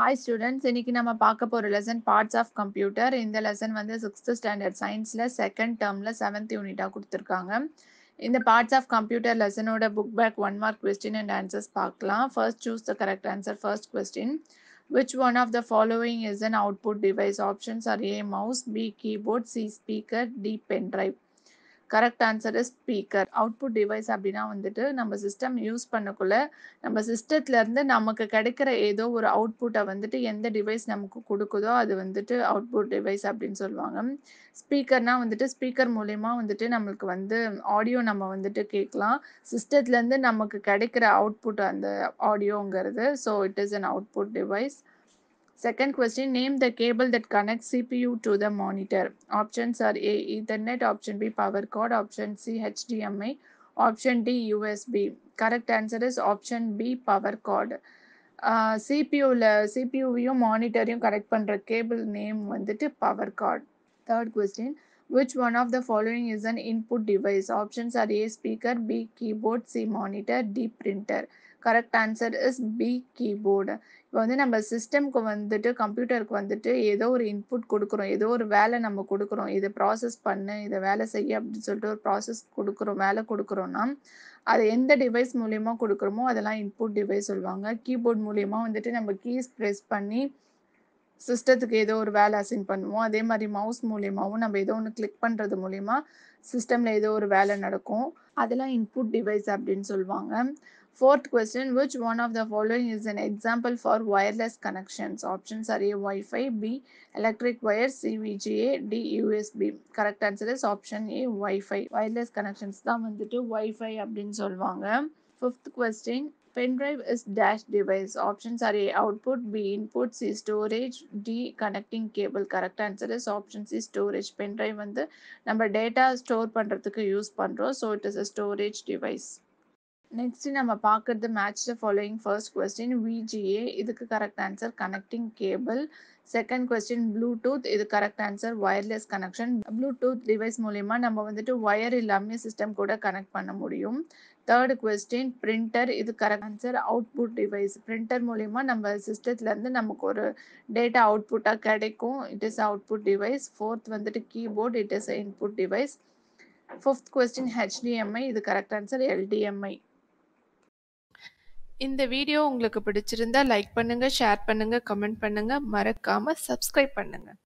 Hi students, இன்றைக்கி நம்ம பார்க்க போகிற லெசன் பார்ட்ஸ் ஆஃப் கம்ப்யூட்டர். இந்த லெசன் வந்து 6th ஸ்டாண்டர்ட் சயின்ஸில் 2nd டேர்மில் 7th யூனிட்டாக கொடுத்துருக்காங்க. இந்த பார்ட்ஸ் ஆஃப் கம்ப்யூட்டர் லெசனோட book back 1 mark question and answers பார்க்கலாம். First choose the correct answer. First question, which one of the following is an output device? Options are A mouse, B keyboard, C speaker, D pen drive. Correct answer is speaker. Output device அப்படின்னா வந்துட்டு நம்ம system use பண்ணக்குள்ள நம்ம சிஸ்டத்துலேருந்து நமக்கு கிடைக்கிற ஏதோ ஒரு அவுட்புட்டை வந்துட்டு எந்த டிவைஸ் நமக்கு கொடுக்குதோ அது வந்துட்டு அவுட்புட் டிவைஸ் அப்படின்னு சொல்லுவாங்க. ஸ்பீக்கர்னால் வந்துட்டு ஸ்பீக்கர் மூலயமா வந்துட்டு நம்மளுக்கு வந்து ஆடியோ நம்ம வந்துட்டு கேட்கலாம். சிஸ்டத்துலேருந்து நமக்கு கிடைக்கிற அவுட்புட் அந்த ஆடியோங்கிறது. So it is an output device. Second question, name the cable that connects CPU to the monitor. Options are A, Ethernet, option B, power cord, option C, HDMI, option D, USB. Correct answer is option B, power cord. CPU-யும் monitor-யும் connect பண்ற cable name வந்துட்டு power cord. Third question, which one of the following is an input device? Options are A, speaker, B, keyboard, C, monitor, D, printer. Correct answer is B keyboard. இப்போ வந்து நம்ம சிஸ்டம்க்கு வந்துட்டு கம்ப்யூட்டருக்கு வந்துட்டு ஏதோ ஒரு input கொடுக்குறோம், ஏதோ ஒரு வேலை நம்ம கொடுக்குறோம், இதை ப்ராசஸ் பண்ணு, இதை வேலை செய்ய அப்படின்னு சொல்லிட்டு ஒரு ப்ராசஸ் கொடுக்குறோம், வேலை கொடுக்குறோன்னா அது எந்த டிவைஸ் மூலயமா கொடுக்குறோமோ அதெல்லாம் இன்புட் டிவைஸ் சொல்லுவாங்க. கீபோர்ட் மூலயமா வந்துட்டு நம்ம கீஸ் ப்ரெஸ் பண்ணி சிஸ்டத்துக்கு ஏதோ ஒரு வேலை அசைன் பண்ணுவோம். அதே மாதிரி மவுஸ் மூலியமாகவும் நம்ம ஏதோ ஒன்று கிளிக் பண்ணுறது மூலிமா சிஸ்டமில் ஏதோ ஒரு வேலை நடக்கும். அதெல்லாம் இன்புட் டிவைஸ் அப்படின்னு சொல்லுவாங்க. Fourth question, which one of the following is an example for wireless connections? Options are A, Wi-Fi, B, electric wire, C, VGA, D, USB. Correct answer is option A, Wi-Fi. Wireless connections தான் வந்துட்டு Wi-Fi அப்படின்னு சொல்லுவாங்க. Fifth question, pen drive is dash device. Options are A, output, B, input, C, storage, D, connecting cable. Correct answer is option C, storage. Pen drive வந்து நம்ம data store பண்றதுக்கு use பண்றோம். So it is a storage device. Next நம்ம பார்க்குறது match the following. First question VGA, இதுக்கு correct answer connecting cable. Second question Bluetooth, இது correct answer wireless connection. Bluetooth device மூலயமா நம்ம வந்துட்டு ஒயர் இல்லாமல் சிஸ்டம் கூட கனெக்ட் பண்ண முடியும். தேர்ட் கொஸ்டின் பிரிண்டர், இது correct answer output device. Printer மூலயமா நம்ம சிஸ்டத்துலேருந்து நமக்கு ஒரு டேட்டா அவுட்புட்டாக கிடைக்கும். It is output device. Fourth வந்துட்டு keyboard, it is input device. Fifth question HDMI, இது கரெக்ட் ஆன்சர் எல்டிஎம்ஐ. இந்த வீடியோ உங்களுக்கு பிடிச்சிருந்தா லைக் பண்ணுங்க, ஷேர் பண்ணுங்க, கமெண்ட் பண்ணுங்க, மறக்காம சப்ஸ்கிரைப் பண்ணுங்க.